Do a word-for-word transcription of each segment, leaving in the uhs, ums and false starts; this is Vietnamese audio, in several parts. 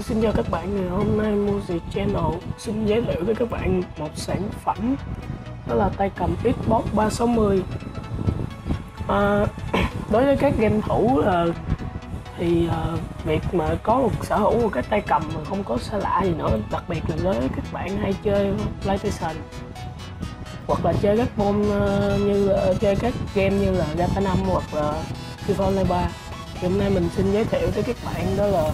Xin chào các bạn, ngày hôm nay Muji Channel xin giới thiệu với các bạn một sản phẩm, đó là tay cầm Xbox ba sáu mươi. à, Đối với các game thủ à, thì à, việc mà có một sở hữu một cái tay cầm mà không có xa lạ gì nữa, đặc biệt là đối với các bạn hay chơi PlayStation hoặc là chơi các môn à, như à, chơi các game như là GTA năm hoặc là FIFA Online ba. Thì hôm nay mình xin giới thiệu tới các bạn đó là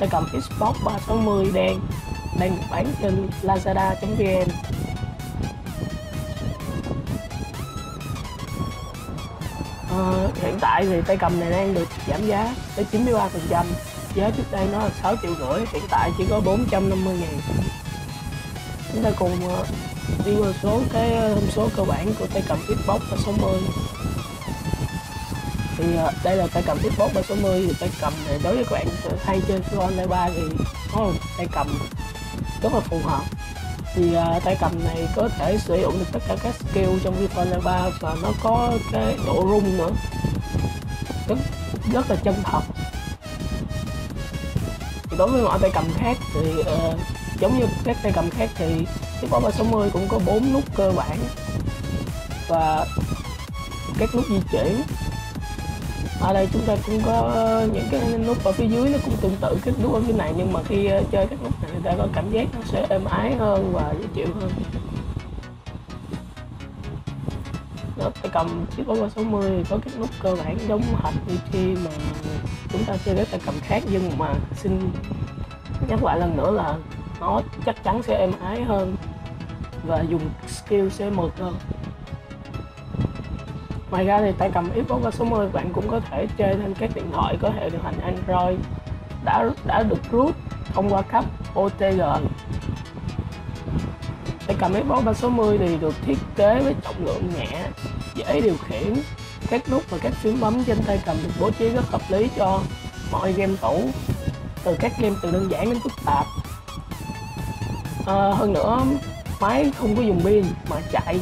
tay cầm Xbox ba sáu mươi đen đang được bán trên lazada chấm vn. à, Hiện tại thì tay cầm này đang được giảm giá tới chín mươi ba phần trăm. Giá trước đây nó là sáu triệu rưỡi, hiện tại chỉ có bốn trăm năm mươi ngàn. Chúng ta cùng đi qua số cái thông số cơ bản của tay cầm Xbox ba sáu mươi. Thì đây là tay cầm Xbox ba sáu mươi. Thì tay cầm này đối với các bạn hay chơi FIFA Online ba thì nó là tay cầm rất là phù hợp. Thì uh, tay cầm này có thể sử dụng được tất cả các skill trong FIFA Online ba và nó có cái độ rung nữa, rất rất là chân thật. Thì đối với mọi tay cầm khác thì uh, giống như các tay cầm khác thì Xbox ba sáu mươi cũng có bốn nút cơ bản và các nút di chuyển. Ở đây chúng ta cũng có những cái nút ở phía dưới, nó cũng tương tự cái nút ở phía này, nhưng mà khi chơi các nút này người ta có cảm giác nó sẽ êm ái hơn và dễ chịu hơn. Đó, tay cầm chiếc ba sáu mươi có các nút cơ bản giống hệt như khi mà chúng ta chơi các tay cầm khác, nhưng mà xin nhắc lại lần nữa là nó chắc chắn sẽ êm ái hơn và dùng skill sẽ mượt hơn. Ngoài ra thì tay cầm Xbox ba sáu mươi bạn cũng có thể chơi trên các điện thoại có hệ điều hành Android đã đã được root thông qua cấp ô tê giê. Tay cầm Xbox ba sáu mươi thì được thiết kế với trọng lượng nhẹ, dễ điều khiển. Các nút và các phím bấm trên tay cầm được bố trí rất hợp lý cho mọi game thủ, từ các game từ đơn giản đến phức tạp. À, hơn nữa, máy không có dùng pin mà chạy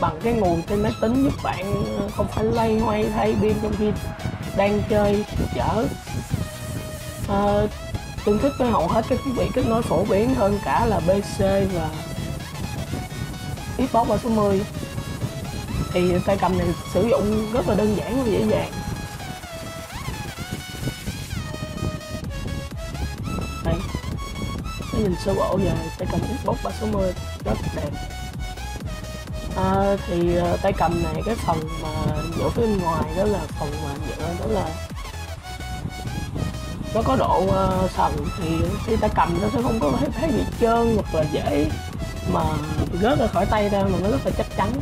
bằng cái nguồn trên máy tính, giúp bạn không phải lay hoay thay pin trong khi đang chơi chở. à, Tương thích với hầu hết các thiết bị kết nối phổ biến hơn cả là pê xê và Xbox ba sáu mươi. Thì tay cầm này sử dụng rất là đơn giản và dễ dàng. Đây, cái nhìn sơ bộ về tay cầm Xbox ba sáu mươi rất đẹp. À, thì uh, tay cầm này cái phần mà nhựa phía bên ngoài đó là phần mà nhựa đó là nó có độ uh, sần, thì khi tay cầm nó sẽ không có thấy, thấy bị trơn hoặc là dễ mà rớt ra khỏi tay ra, mà nó rất là chắc chắn.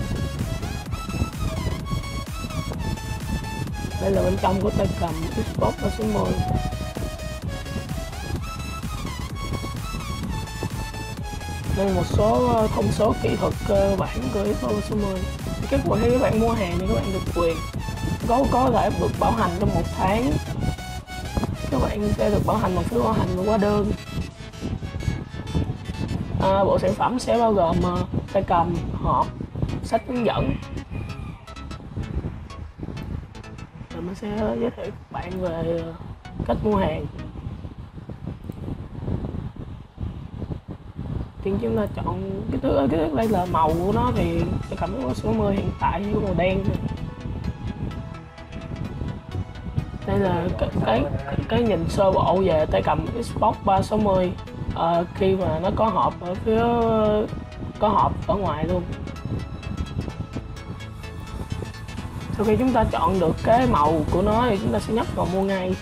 Đây là bên trong của tay cầm Xbox ba sáu mươi. Đây là một số thông số kỹ thuật cơ bản của Xbox ba sáu mươi. Kết quả khi các bạn mua hàng thì các bạn được quyền có có thể được bảo hành trong một tháng. Các bạn sẽ được bảo hành một phiếu bảo hành và hóa đơn. À, bộ sản phẩm sẽ bao gồm tay cầm, hộp, sách hướng dẫn. Rồi mình sẽ giới thiệu các bạn về cách mua hàng. Chúng ta chọn cái thứ cái thứ đây là màu của nó, thì tay cầm Xbox ba sáu mươi hiện tại chỉ có màu đen thôi. Đây là cái cái, cái nhìn sơ bộ về tay cầm Xbox ba sáu mươi à, khi mà nó có hộp ở phía có hộp ở ngoài luôn. Sau khi chúng ta chọn được cái màu của nó thì chúng ta sẽ nhấp vào mua ngay.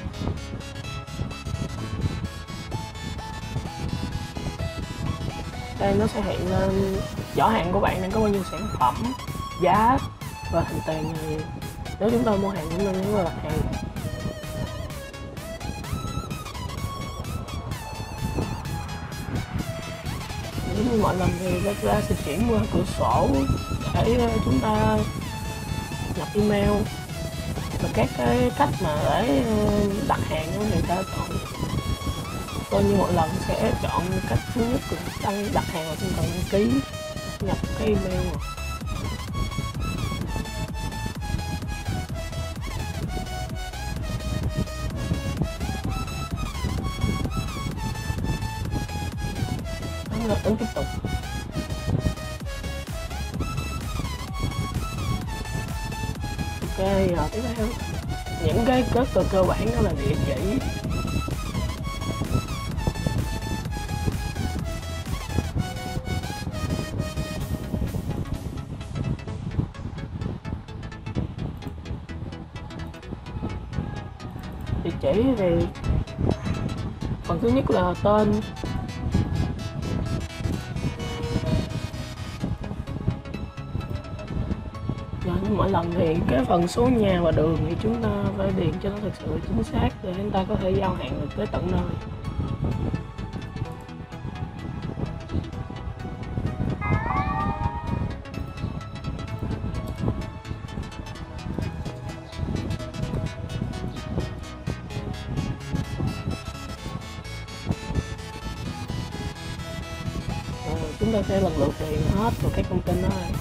Đây nó sẽ hiện lên giỏ hàng của bạn đang có bao nhiêu sản phẩm, giá và thành tiền. Nếu chúng ta mua hàng cũng nên nhấn vào đặt hàng. Giống như mọi lần thì Lazada sẽ chuyển qua cửa sổ để chúng ta nhập email, và các cái cách mà để đặt hàng của người ta chọn. Tôi như mọi lần sẽ chọn cách thứ nhất là đăng đặt hàng và không cần đăng ký, nhập cái email. nó ứng tiếp tục. Ok, rồi tiếp theo những cái kết cờ cơ bản đó là địa chỉ, địa chỉ thì phần thứ nhất là tên, mỗi lần thì cái phần số nhà và đường thì chúng ta phải điền cho nó thật sự chính xác để chúng ta có thể giao hàng được tới tận nơi. Rồi, chúng ta sẽ lần lượt điền hết vào cái thông tin đó này.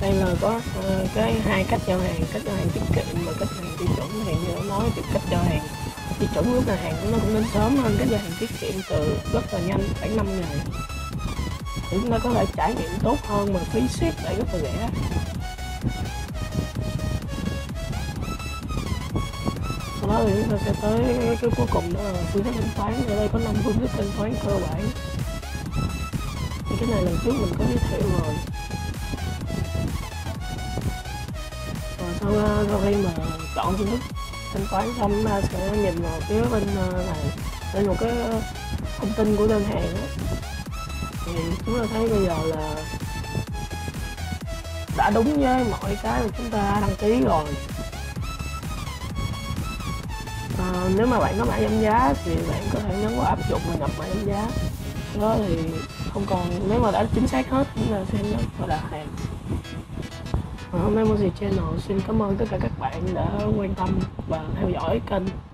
Đây là có uh, cái hai cách giao hàng, cách giao hàng tiết kiệm và cách hàng tiêu chuẩn. Hàng như đã nói thì cách giao hàng tiêu chuẩn lúc là hàng của nó cũng đến sớm hơn, cách giao hàng tiết kiệm từ rất là nhanh, khoảng năm ngày, để chúng ta có thể trải nghiệm tốt hơn mà phí ship lại rất là rẻ. Sau đó thì chúng ta sẽ tới cái cuối cùng, đó là phương thức thanh toán. Ở đây có năm phương thức thanh toán cơ bản thì cái này lần trước mình có giới thiệu rồi. Sau khi mà chọn phương thức thanh toán xong, chúng ta sẽ nhìn vào phía bên này, bên một cái thông tin của đơn hàng đó. Thì chúng ta thấy bây giờ là đã đúng với mọi cái mà chúng ta đăng ký rồi. À, nếu mà bạn có mã giảm giá thì bạn có thể nhấn vào áp dụng và nhập mã giảm giá. Đó thì không còn, nếu mà đã chính xác hết chúng ta sẽ nhấn vào đặt hàng. Memory Channel xin cảm ơn tất cả các bạn đã quan tâm và theo dõi kênh.